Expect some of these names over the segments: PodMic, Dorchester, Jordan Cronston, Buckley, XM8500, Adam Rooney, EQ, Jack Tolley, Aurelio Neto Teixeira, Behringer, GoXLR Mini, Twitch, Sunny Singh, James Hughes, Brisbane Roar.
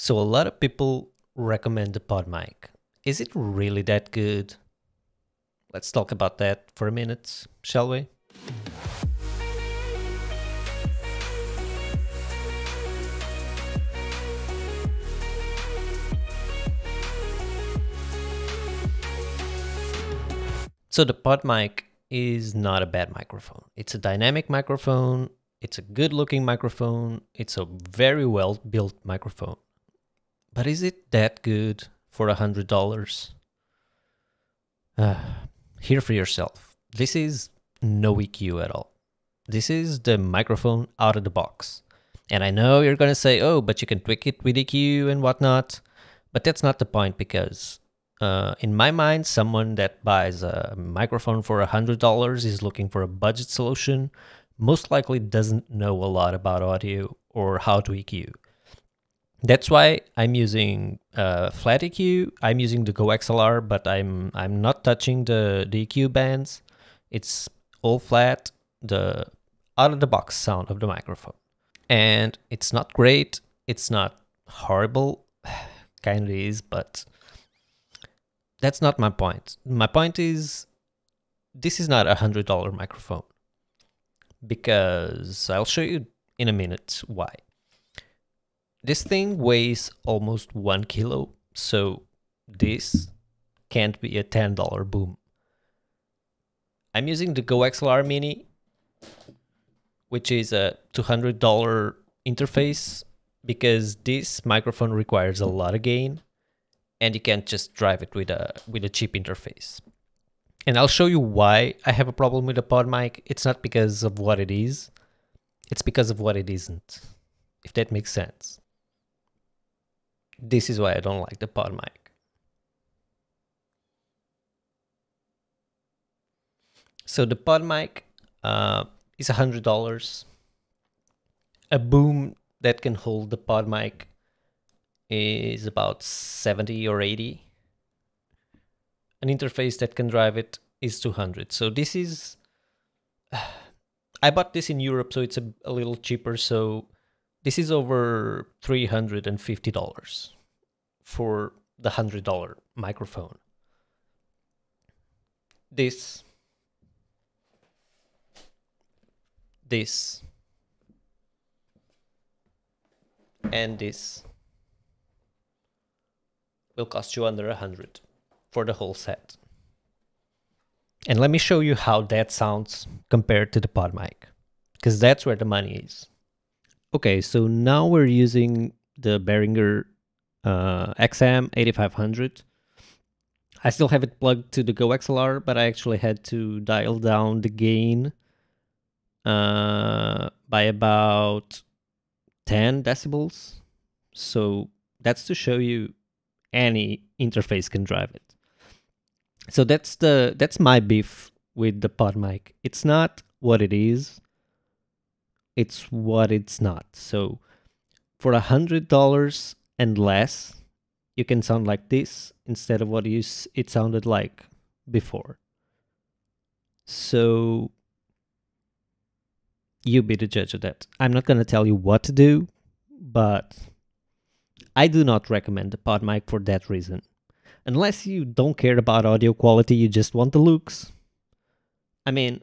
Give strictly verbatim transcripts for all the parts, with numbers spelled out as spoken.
So a lot of people recommend the PodMic. Is it really that good? Let's talk about that for a minute, shall we? So the PodMic is not a bad microphone. It's a dynamic microphone, it's a good-looking microphone, it's a very well-built microphone. But is it that good for a hundred dollars? Uh, hear for yourself. This is no E Q at all. This is the microphone out of the box. And I know you're gonna say, oh, but you can tweak it with E Q and whatnot, but that's not the point, because Uh, in my mind, someone that buys a microphone for a hundred dollars is looking for a budget solution, most likely doesn't know a lot about audio or how to E Q. That's why I'm using uh, flat E Q. I'm using the GoXLR, but I'm I'm not touching the, the E Q bands. It's all flat, the out-of-the-box sound of the microphone. And it's not great, it's not horrible, kind of is, but that's not my point. My point is, this is not a hundred dollar microphone, because I'll show you in a minute why. This thing weighs almost one kilo, so this can't be a ten dollar boom. I'm using the GoXLR Mini, which is a two hundred dollar interface, because this microphone requires a lot of gain. And you can't just drive it with a with a cheap interface. And I'll show you why I have a problem with the PodMic. It's not because of what it is, it's because of what it isn't, if that makes sense. This is why I don't like the PodMic. So the PodMic uh, is a hundred dollars. A boom that can hold the PodMic is about seventy or eighty. An interface that can drive it is two hundred. So this is, I bought this in Europe, so it's a, a little cheaper. So this is over three hundred fifty dollars for the hundred dollar microphone. This, this, and this will cost you under a hundred for the whole set. And let me show you how that sounds compared to the PodMic, because that's where the money is. Okay, so now we're using the Behringer uh, X M eighty-five hundred. I still have it plugged to the GoXLR, but I actually had to dial down the gain uh, by about ten decibels. So that's to show you any interface can drive it. So that's the that's my beef with the PodMic. It's not what it is, it's what it's not. So for a hundred dollars and less, you can sound like this instead of what you it sounded like before. So you be the judge of that. I'm not gonna tell you what to do, but I do not recommend the PodMic for that reason. Unless you don't care about audio quality, you just want the looks. I mean,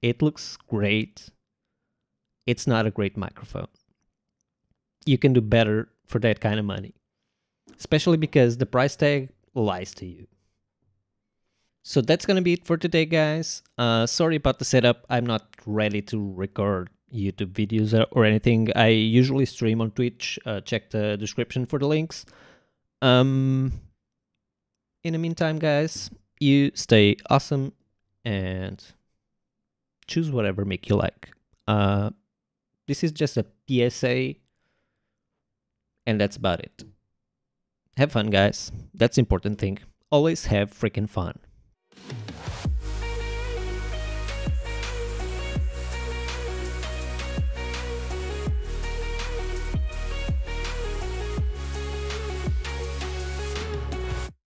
it looks great. It's not a great microphone. You can do better for that kind of money, especially because the price tag lies to you. So that's gonna be it for today, guys. Uh, sorry about the setup. I'm not ready to record YouTube videos or anything. I usually stream on Twitch. Uh, check the description for the links. Um, in the meantime, guys, you stay awesome and choose whatever mic you like. Uh, this is just a P S A, and that's about it. Have fun, guys. That's the important thing. Always have freaking fun.